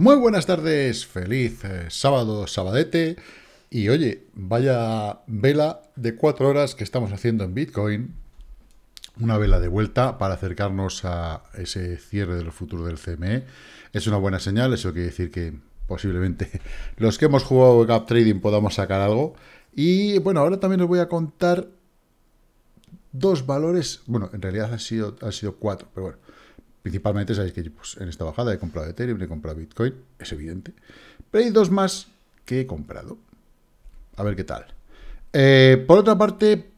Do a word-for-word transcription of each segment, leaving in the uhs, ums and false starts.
Muy buenas tardes, feliz eh, sábado, sabadete. Y oye, vaya vela de cuatro horas que estamos haciendo en Bitcoin. Una vela de vuelta para acercarnos a ese cierre de los futuros del C M E. Es una buena señal, eso quiere decir que posiblemente los que hemos jugado gap trading podamos sacar algo. Y bueno, ahora también os voy a contar dos valores. Bueno, en realidad han sido, han sido cuatro, pero bueno. Principalmente sabéis que yo, pues, en esta bajada he comprado Ethereum, he comprado Bitcoin, es evidente. Pero hay dos más que he comprado. A ver qué tal. Eh, por otra parte,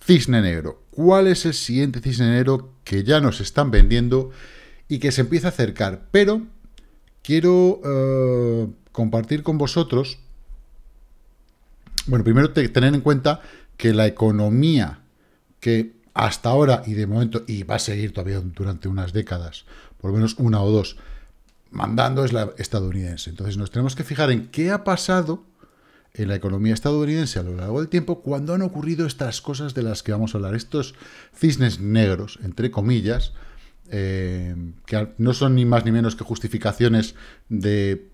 cisne negro. ¿Cuál es el siguiente cisne negro que ya nos están vendiendo y que se empieza a acercar? Pero quiero eh, compartir con vosotros... Bueno, primero te, tener en cuenta que la economía que... hasta ahora, y de momento, y va a seguir todavía durante unas décadas, por lo menos una o dos, mandando es la estadounidense. Entonces nos tenemos que fijar en qué ha pasado en la economía estadounidense a lo largo del tiempo cuando han ocurrido estas cosas de las que vamos a hablar. Estos cisnes negros, entre comillas, eh, que no son ni más ni menos que justificaciones de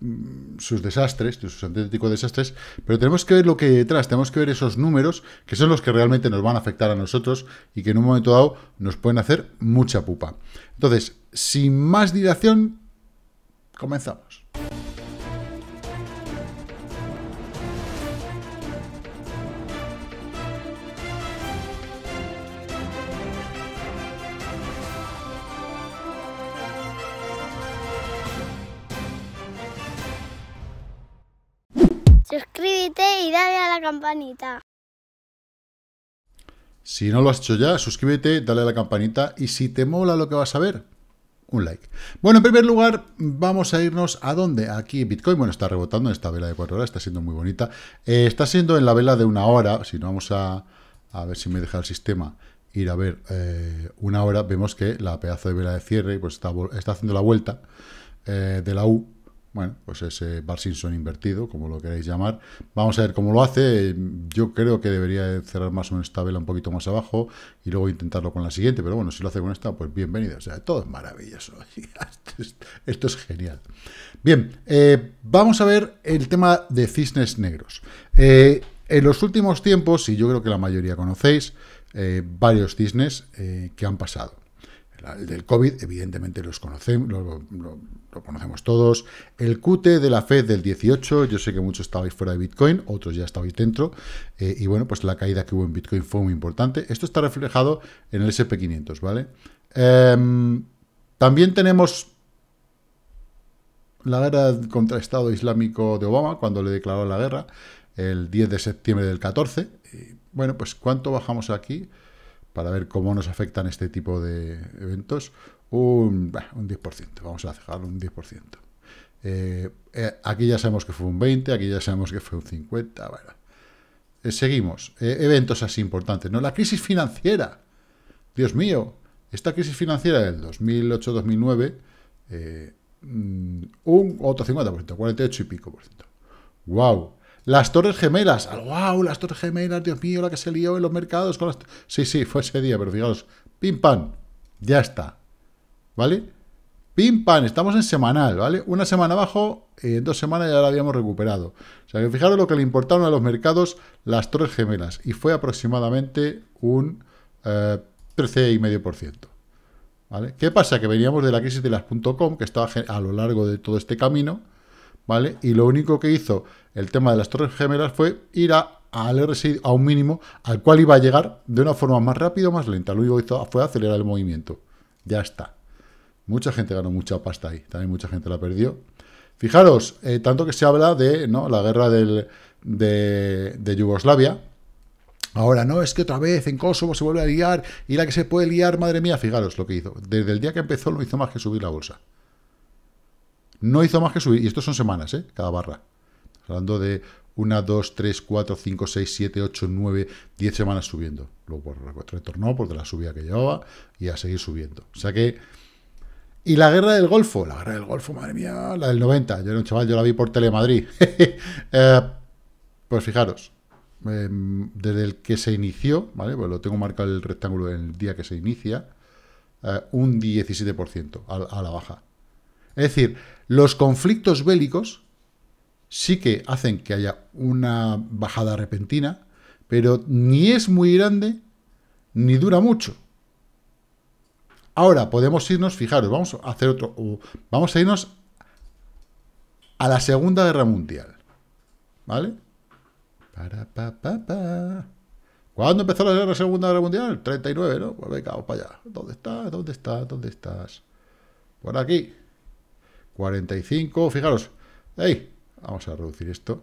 sus desastres, de sus antéticos desastres, pero tenemos que ver lo que hay detrás, tenemos que ver esos números que son los que realmente nos van a afectar a nosotros y que en un momento dado nos pueden hacer mucha pupa. Entonces, sin más dilación, comenzamos. Suscríbete y dale a la campanita. Si no lo has hecho ya, suscríbete, dale a la campanita y si te mola lo que vas a ver, un like. Bueno, en primer lugar, vamos a irnos ¿a dónde? Aquí Bitcoin, bueno, está rebotando en esta vela de cuatro horas, está siendo muy bonita. Eh, está siendo en la vela de una hora, si no vamos a, a ver si me deja el sistema ir a ver eh, una hora, vemos que la pedazo de vela de cierre pues está, está haciendo la vuelta eh, de la U. Bueno, pues ese Bar Simpson invertido, como lo queráis llamar. Vamos a ver cómo lo hace. Yo creo que debería cerrar más o menos esta vela un poquito más abajo y luego intentarlo con la siguiente. Pero bueno, si lo hace con esta, pues bienvenido. O sea, todo es maravilloso. Esto es, esto es genial. Bien, eh, vamos a ver el tema de cisnes negros. Eh, en los últimos tiempos, y yo creo que la mayoría conocéis, eh, varios cisnes eh, que han pasado. El del COVID, evidentemente, los conocemos, lo, lo, lo conocemos todos. El Q T de la FED del dieciocho, yo sé que muchos estabais fuera de Bitcoin, otros ya estabais dentro. Eh, y bueno, pues la caída que hubo en Bitcoin fue muy importante. Esto está reflejado en el S and P quinientos, ¿vale? Eh, también tenemos la guerra contra el Estado Islámico de Obama, cuando le declaró la guerra, el diez de septiembre del catorce. Y bueno, pues ¿cuánto bajamos aquí? Para ver cómo nos afectan este tipo de eventos, un, bah, un diez por ciento, vamos a dejarlo un diez por ciento. Eh, eh, aquí ya sabemos que fue un veinte por ciento, aquí ya sabemos que fue un cincuenta por ciento, bueno. eh, seguimos, eh, eventos así importantes, ¿no? La crisis financiera, Dios mío, esta crisis financiera del dos mil ocho dos mil nueve, eh, un otro cincuenta por ciento, cuarenta y ocho y pico por ciento, wow. Las Torres Gemelas, wow, las Torres Gemelas, Dios mío, la que se lió en los mercados. Con las... Sí, sí, fue ese día, pero fijaos, pim, pam, ya está, ¿vale? Pim, pam, estamos en semanal, ¿vale? Una semana abajo, eh, en dos semanas ya la habíamos recuperado. O sea, que fijaros lo que le importaron a los mercados las Torres Gemelas, y fue aproximadamente un eh, trece coma cinco por ciento, ¿vale? ¿Qué pasa? Que veníamos de la crisis de las punto com, que estaba a lo largo de todo este camino, ¿vale? Y lo único que hizo el tema de las Torres Gemelas fue ir a, al R S I a un mínimo al cual iba a llegar de una forma más rápida o más lenta. Lo único que hizo fue acelerar el movimiento. Ya está. Mucha gente ganó mucha pasta ahí. También mucha gente la perdió. Fijaros, eh, tanto que se habla de ¿no? la guerra del, de, de Yugoslavia. Ahora, no, es que otra vez en Kosovo se vuelve a liar y la que se puede liar, madre mía, fijaros lo que hizo. Desde el día que empezó no hizo más que subir la bolsa. No hizo más que subir, y estos son semanas, ¿eh? Cada barra. Hablando de una, dos, tres, cuatro, cinco, seis, siete, ocho, nueve, diez semanas subiendo. Luego retornó por la subida que llevaba y a seguir subiendo. O sea que... Y la guerra del Golfo, la guerra del Golfo, madre mía, la del noventa. Yo era un chaval, yo la vi por Telemadrid. eh, pues fijaros, eh, desde el que se inició, ¿vale? Pues lo tengo marcado el rectángulo en el día que se inicia, eh, un diecisiete por ciento a, a la baja. Es decir, los conflictos bélicos sí que hacen que haya una bajada repentina, pero ni es muy grande ni dura mucho. Ahora podemos irnos, fijaros, vamos a hacer otro, vamos a irnos a la Segunda Guerra Mundial, ¿vale? Para, pa, pa, pa. ¿Cuándo empezó la, guerra, la Segunda Guerra Mundial? treinta y nueve, ¿no? Pues venga, vamos para allá. ¿Dónde estás? ¿Dónde estás? ¿Dónde estás? Por aquí. cuarenta y cinco, fijaros. Ahí. Vamos a reducir esto.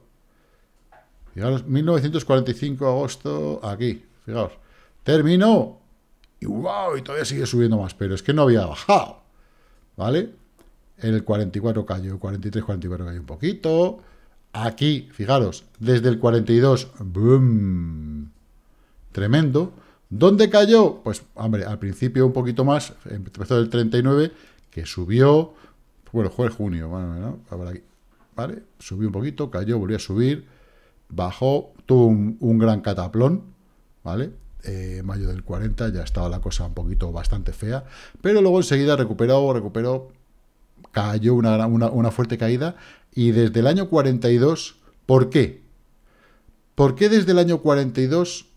Fijaros, mil novecientos cuarenta y cinco, agosto, aquí. Fijaros. Terminó. Y wow, y todavía sigue subiendo más, pero es que no había bajado, ¿vale? El cuarenta y cuatro cayó, cuarenta y tres, cuarenta y cuatro cayó un poquito. Aquí, fijaros, desde el cuarenta y dos, boom, tremendo. ¿Dónde cayó? Pues, hombre, al principio un poquito más, empezó el treinta y nueve, que subió, bueno, fue el junio, bueno, ¿no? Por aquí, ¿vale? Subió un poquito, cayó, volvió a subir, bajó, tuvo un, un gran cataplón, ¿vale? Eh, mayo del cuarenta, ya estaba la cosa un poquito bastante fea, pero luego enseguida recuperó, recuperó, cayó una, una, una fuerte caída, y desde el año cuarenta y dos, ¿por qué? ¿Por qué desde el año cuarenta y dos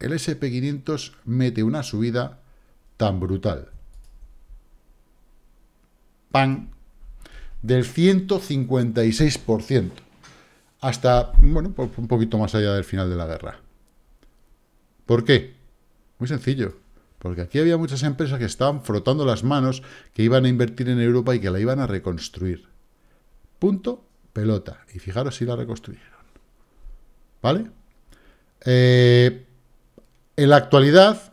el ese and pe quinientos mete una subida tan brutal? ¡Pam! Del ciento cincuenta y seis por ciento, hasta, bueno, un poquito más allá del final de la guerra. ¿Por qué? Muy sencillo. Porque aquí había muchas empresas que estaban frotando las manos, que iban a invertir en Europa y que la iban a reconstruir. Punto, pelota. Y fijaros si la reconstruyeron. ¿Vale? Eh, en la actualidad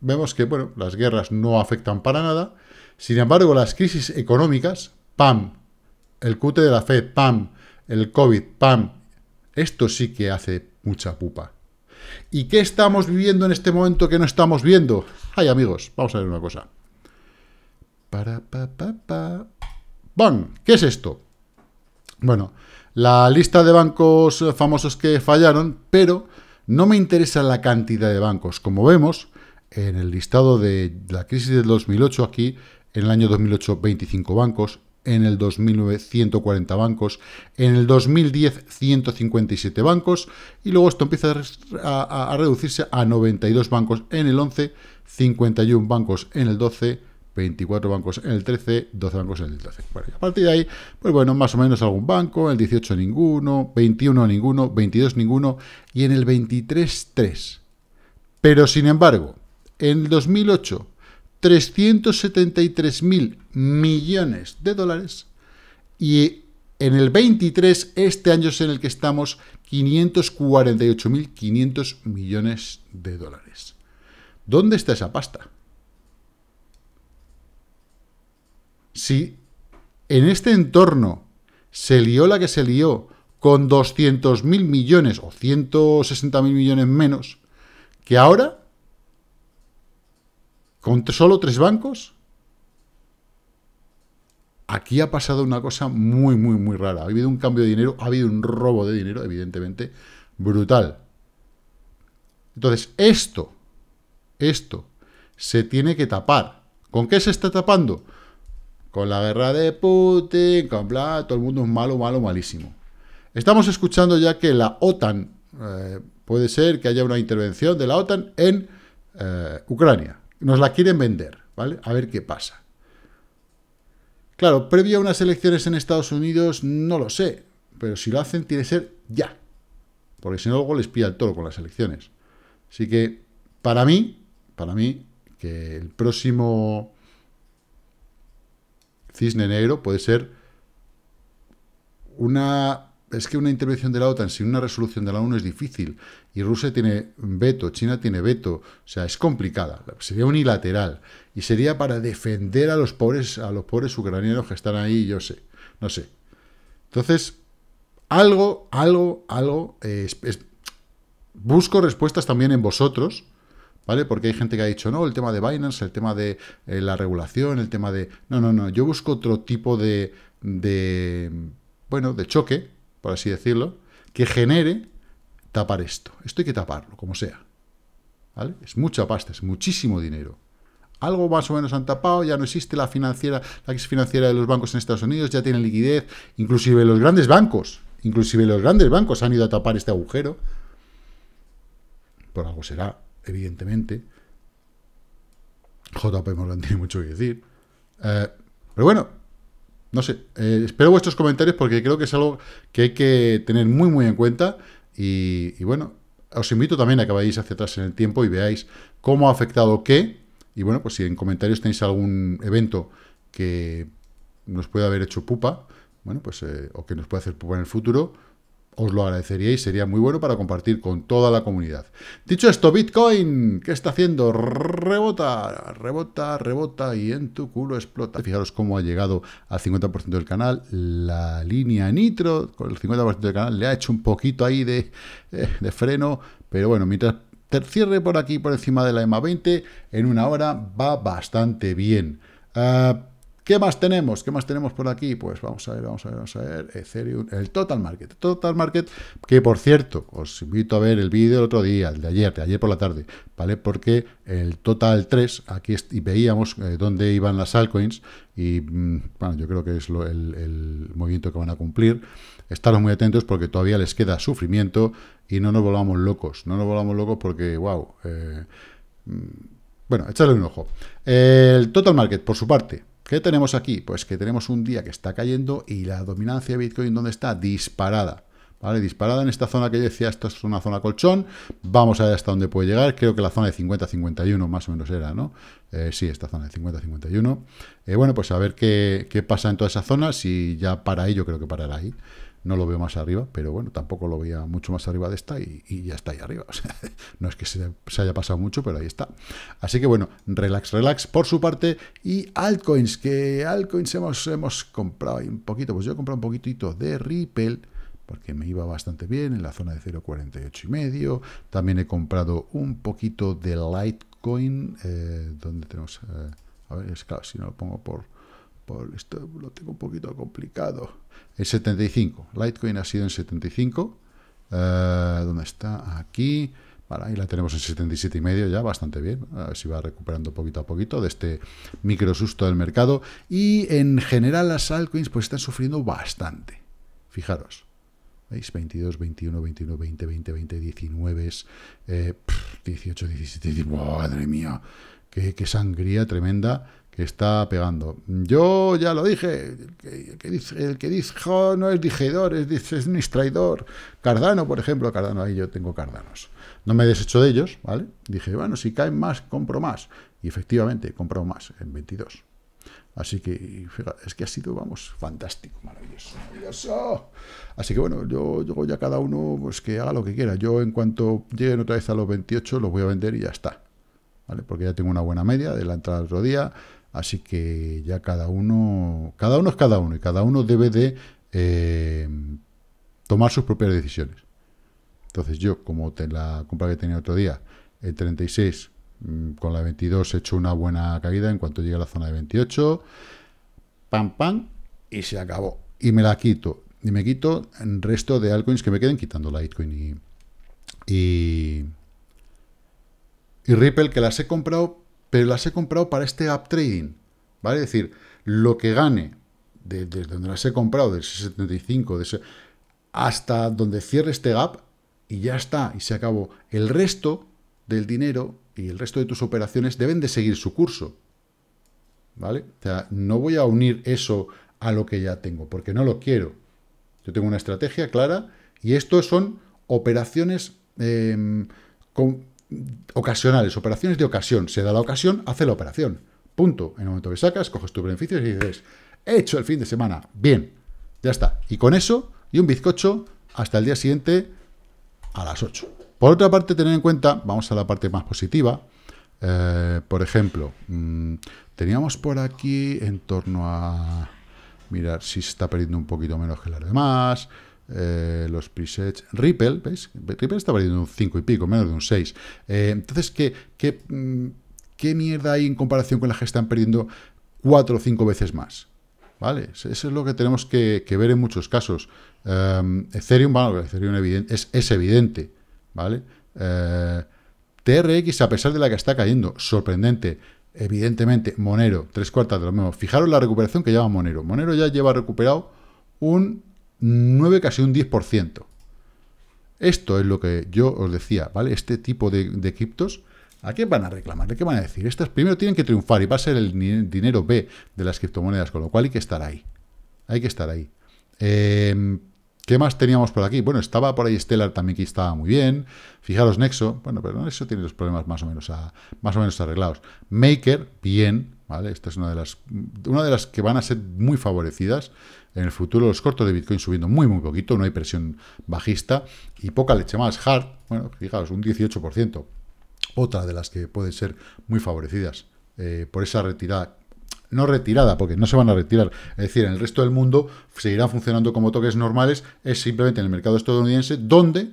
vemos que, bueno, las guerras no afectan para nada. Sin embargo, las crisis económicas, ¡pam! El cu te de la FED, ¡pam! El COVID, ¡pam! Esto sí que hace mucha pupa. ¿Y qué estamos viviendo en este momento que no estamos viendo? Ay, amigos, vamos a ver una cosa. Para, pa, pa, pa. ¡Bam! ¿Qué es esto? Bueno, la lista de bancos famosos que fallaron, pero no me interesa la cantidad de bancos. Como vemos, en el listado de la crisis del dos mil ocho, aquí, en el año dos mil ocho, veinticinco bancos. En el dos mil nueve, ciento cuarenta bancos. En el dos mil diez, ciento cincuenta y siete bancos. Y luego esto empieza a, a, a reducirse a noventa y dos bancos. En el once, cincuenta y uno bancos. En el doce, veinticuatro bancos. En el trece, doce bancos en el doce. Bueno, y a partir de ahí, pues bueno, más o menos algún banco. En el dieciocho, ninguno. veintiuno, ninguno. veintidós, ninguno. Y en el veintitrés, tres. Pero, sin embargo, en el dos mil ocho... trescientos setenta y tres mil millones de dólares, y en el veintitrés, este año es en el que estamos, quinientos cuarenta y ocho mil quinientos millones de dólares. ¿Dónde está esa pasta? Si en este entorno se lió la que se lió con doscientos mil millones o ciento sesenta mil millones menos que ahora, ¿con solo tres bancos? Aquí ha pasado una cosa muy, muy, muy rara. Ha habido un cambio de dinero, ha habido un robo de dinero, evidentemente, brutal. Entonces, esto, esto, se tiene que tapar. ¿Con qué se está tapando? Con la guerra de Putin, con bla, todo el mundo es malo, malo, malísimo. Estamos escuchando ya que la OTAN, eh, puede ser que haya una intervención de la OTAN en eh, Ucrania. Nos la quieren vender, ¿vale? A ver qué pasa. Claro, previo a unas elecciones en Estados Unidos, no lo sé. Pero si lo hacen, tiene que ser ya. Porque si no, luego les pilla el toro con las elecciones. Así que, para mí, para mí, que el próximo cisne negro puede ser una... Es que una intervención de la OTAN sin una resolución de la ONU es difícil. Y Rusia tiene veto, China tiene veto. O sea, es complicada. Sería unilateral. Y sería para defender a los pobres, a los pobres ucranianos que están ahí, yo sé. No sé. Entonces, algo, algo, algo... Eh, es, es, busco respuestas también en vosotros, ¿vale? Porque hay gente que ha dicho, no, el tema de Binance, el tema de eh, la regulación, el tema de... No, no, no. Yo busco otro tipo de... de bueno, de choque, por así decirlo, que genere tapar esto. Esto hay que taparlo, como sea, ¿vale? Es mucha pasta, es muchísimo dinero. Algo más o menos han tapado, ya no existe la financiera, la crisis financiera de los bancos en Estados Unidos, ya tienen liquidez, inclusive los grandes bancos, inclusive los grandes bancos han ido a tapar este agujero. Por algo será, evidentemente. J P Morgan tiene mucho que decir. Eh, pero bueno, no sé, eh, espero vuestros comentarios porque creo que es algo que hay que tener muy muy en cuenta y, y bueno, os invito también a que vayáis hacia atrás en el tiempo y veáis cómo ha afectado qué. Y bueno, pues si en comentarios tenéis algún evento que nos pueda haber hecho pupa, bueno, pues, eh, o que nos pueda hacer pupa en el futuro, os lo agradecería y sería muy bueno para compartir con toda la comunidad. Dicho esto, Bitcoin, ¿qué está haciendo? Rebota, rebota, rebota y en tu culo explota. Fijaros cómo ha llegado al cincuenta por ciento del canal. La línea nitro con el cincuenta por ciento del canal le ha hecho un poquito ahí de, eh, de freno, pero bueno, mientras cierre por aquí, por encima de la E M A veinte, en una hora va bastante bien. Uh, ¿Qué más tenemos? ¿Qué más tenemos por aquí? Pues vamos a ver, vamos a ver, vamos a ver. Ethereum, el Total Market. Total Market, que por cierto, os invito a ver el vídeo del otro día, el de ayer, de ayer por la tarde, ¿vale? Porque el Total tres, aquí veíamos eh, dónde iban las altcoins y, bueno, yo creo que es lo, el, el movimiento que van a cumplir. Estaros muy atentos porque todavía les queda sufrimiento y no nos volvamos locos. No nos volvamos locos porque, wow. Eh, bueno, echarle un ojo. El Total Market, por su parte, ¿qué tenemos aquí? Pues que tenemos un día que está cayendo y la dominancia de Bitcoin, ¿dónde está? Disparada. ¿Vale? Disparada en esta zona que yo decía, esta es una zona colchón. Vamos a ver hasta dónde puede llegar. Creo que la zona de cincuenta a cincuenta y uno más o menos era, ¿no? Eh, sí, esta zona de cincuenta a cincuenta y uno. Eh, bueno, pues a ver qué, qué pasa en toda esa zona. Si ya para ahí, yo creo que parará ahí. No lo veo más arriba, pero bueno, tampoco lo veía mucho más arriba de esta y, y ya está ahí arriba. O sea, no es que se, se haya pasado mucho, pero ahí está. Así que bueno, relax, relax por su parte. Y altcoins, que altcoins hemos, hemos comprado un poquito. Pues yo he comprado un poquitito de Ripple, porque me iba bastante bien en la zona de cero coma cuarenta y ocho y medio. También he comprado un poquito de Litecoin. Eh, ¿Dónde tenemos? Eh, a ver, es claro, si no lo pongo por... Esto lo tengo un poquito complicado. El setenta y cinco. Litecoin ha sido en setenta y cinco. Uh, ¿Dónde está? Aquí. Vale, ahí la tenemos en setenta y siete y medio ya, bastante bien. A ver si va recuperando poquito a poquito de este micro susto del mercado. Y en general las altcoins pues están sufriendo bastante. Fijaros. ¿Veis? veintidós, veintiuno, veintiuno, veinte, veinte, veinte, diecinueve, eh, pff, dieciocho, diecisiete, diecisiete. ¡Madre mía! ¡Qué, qué sangría tremenda! Está pegando. Yo ya lo dije, el que, el que, dice, el que dijo no es digidor, es, es un distraidor. Cardano, por ejemplo, Cardano, ahí yo tengo Cardanos. No me he deshecho de ellos, ¿vale? Dije, bueno, si caen más, compro más. Y efectivamente, he comprado más, en veintidós. Así que, fíjate, es que ha sido, vamos, fantástico, maravilloso, maravilloso. Así que, bueno, yo, yo ya cada uno, pues que haga lo que quiera. Yo, en cuanto lleguen otra vez a los veintiocho, los voy a vender y ya está. ¿Vale? Porque ya tengo una buena media de la entrada del otro día. Así que ya cada uno, cada uno es cada uno y cada uno debe de eh, tomar sus propias decisiones. Entonces yo, como te la compra que tenía el otro día, el treinta y seis con la veintidós he hecho una buena caída en cuanto llegue a la zona de veintiocho, pam, pam, y se acabó. Y me la quito. Y me quito el resto de altcoins que me queden, quitando la Litecoin y, y, y Ripple, que las he comprado, pero las he comprado para este up trading, ¿vale? Es decir, lo que gane, desde donde las he comprado, del setenta y cinco, de ese, hasta donde cierre este gap, y ya está, y se acabó. El resto del dinero y el resto de tus operaciones deben de seguir su curso, ¿vale? O sea, no voy a unir eso a lo que ya tengo, porque no lo quiero. Yo tengo una estrategia clara, y esto son operaciones eh, con... ocasionales, operaciones de ocasión. Se da la ocasión, hace la operación. Punto. En el momento que sacas, coges tus beneficios y dices, he hecho el fin de semana. Bien. Ya está. Y con eso, y un bizcocho, hasta el día siguiente a las ocho. Por otra parte, tener en cuenta, vamos a la parte más positiva. Eh, por ejemplo, mmm, teníamos por aquí en torno a... mirar si se está perdiendo un poquito menos que las demás... Eh, los presets, Ripple, ¿veis? Ripple está perdiendo un cinco y pico, menos de un seis. Eh, entonces, ¿qué, qué, ¿qué mierda hay en comparación con las que están perdiendo cuatro o cinco veces más? ¿Vale? Eso es lo que tenemos que, que ver en muchos casos. Um, Ethereum, bueno, Ethereum evidente, es, es evidente, ¿vale? Eh, T R X, a pesar de la que está cayendo, sorprendente. Evidentemente, Monero, tres cuartas de lo mismo. Fijaros la recuperación que lleva Monero. Monero ya lleva recuperado un nueve, casi un diez por ciento. Esto es lo que yo os decía, ¿vale? Este tipo de, de criptos, ¿a qué van a reclamar? ¿De qué van a decir? Estas primero tienen que triunfar y va a ser el dinero B de las criptomonedas, con lo cual hay que estar ahí. Hay que estar ahí. Eh, ¿Qué más teníamos por aquí? Bueno, estaba por ahí Stellar también, que estaba muy bien. Fijaros, Nexo. Bueno, pero Nexo tiene los problemas más o menos, a, más o menos arreglados. Maker, bien, ¿vale? Esta es una de las, una de las que van a ser muy favorecidas. En el futuro, los cortos de Bitcoin subiendo muy, muy poquito, no hay presión bajista y poca leche más. Hard, bueno, fijaos, un dieciocho por ciento. Otra de las que pueden ser muy favorecidas eh, por esa retirada, no retirada, porque no se van a retirar. Es decir, en el resto del mundo seguirán funcionando como toques normales, es simplemente en el mercado estadounidense donde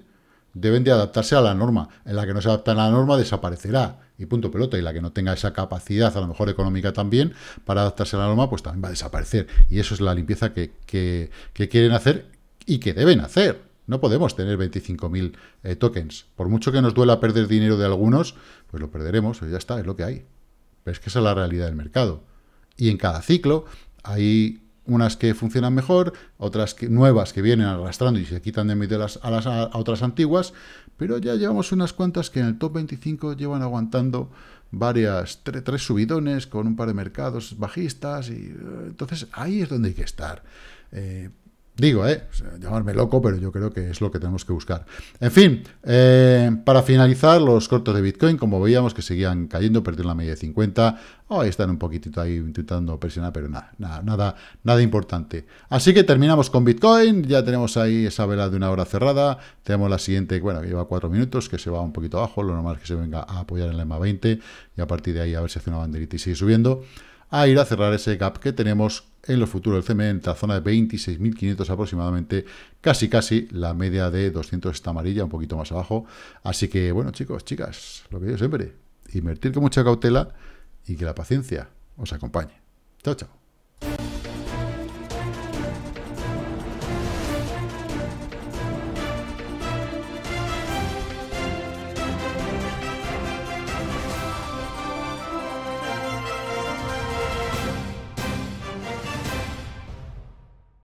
deben de adaptarse a la norma. En la que no se adaptan a la norma desaparecerá y punto pelota, y la que no tenga esa capacidad, a lo mejor económica también, para adaptarse a la norma, pues también va a desaparecer. Y eso es la limpieza que, que, que quieren hacer y que deben hacer. No podemos tener veinticinco mil eh, tokens. Por mucho que nos duela perder dinero de algunos, pues lo perderemos, ya está, es lo que hay. Pero es que esa es la realidad del mercado. Y en cada ciclo hay unas que funcionan mejor, otras que, nuevas que vienen arrastrando y se quitan de medio las, a, las, a otras antiguas, pero ya llevamos unas cuantas que en el top veinticinco llevan aguantando varias, tre, tres subidones con un par de mercados bajistas, y entonces ahí es donde hay que estar. Eh, digo, eh, o sea, llamarme loco, pero yo creo que es lo que tenemos que buscar. En fin, eh, para finalizar, los cortos de Bitcoin, como veíamos que seguían cayendo, perdieron la media de cincuenta, oh, ahí están un poquitito ahí intentando presionar, pero nada, nada, nada, nada importante. Así que terminamos con Bitcoin, ya tenemos ahí esa vela de una hora cerrada, tenemos la siguiente, bueno, que lleva cuatro minutos, que se va un poquito abajo, lo normal es que se venga a apoyar en la E M A veinte, y a partir de ahí a ver si hace una banderita y sigue subiendo, a ir a cerrar ese gap que tenemos en lo futuro del C M E, en la zona de veintiséis mil quinientos aproximadamente, casi casi la media de doscientos está amarilla, un poquito más abajo. Así que, bueno, chicos, chicas, lo que digo siempre, invertir con mucha cautela y que la paciencia os acompañe. Chao, chao.